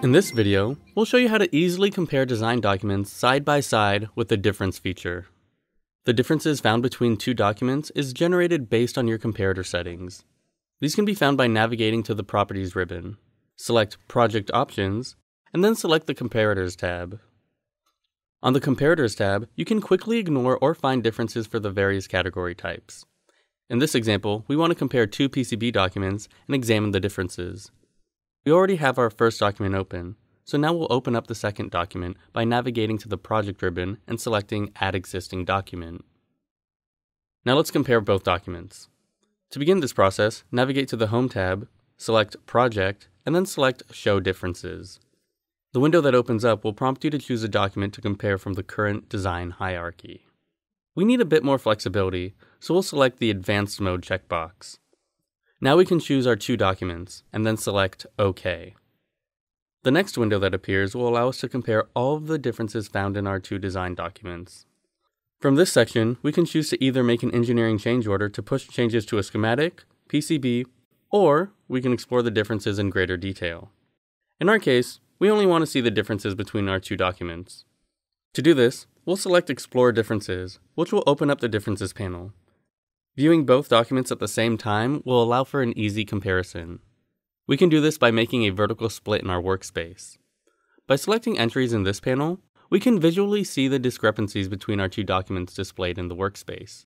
In this video, we'll show you how to easily compare design documents side by side with the difference feature. The differences found between two documents is generated based on your comparator settings. These can be found by navigating to the Properties ribbon, select Project Options, and then select the Comparators tab. On the Comparators tab, you can quickly ignore or find differences for the various category types. In this example, we want to compare two PCB documents and examine the differences. We already have our first document open, so now we'll open up the second document by navigating to the Project ribbon and selecting Add Existing Document. Now let's compare both documents. To begin this process, navigate to the Home tab, select Project, and then select Show Differences. The window that opens up will prompt you to choose a document to compare from the current design hierarchy. We need a bit more flexibility, so we'll select the Advanced Mode checkbox. Now we can choose our two documents, and then select OK. The next window that appears will allow us to compare all of the differences found in our two design documents. From this section, we can choose to either make an engineering change order to push changes to a schematic, PCB, or we can explore the differences in greater detail. In our case, we only want to see the differences between our two documents. To do this, we'll select Explore Differences, which will open up the Differences panel. Viewing both documents at the same time will allow for an easy comparison. We can do this by making a vertical split in our workspace. By selecting entries in this panel, we can visually see the discrepancies between our two documents displayed in the workspace.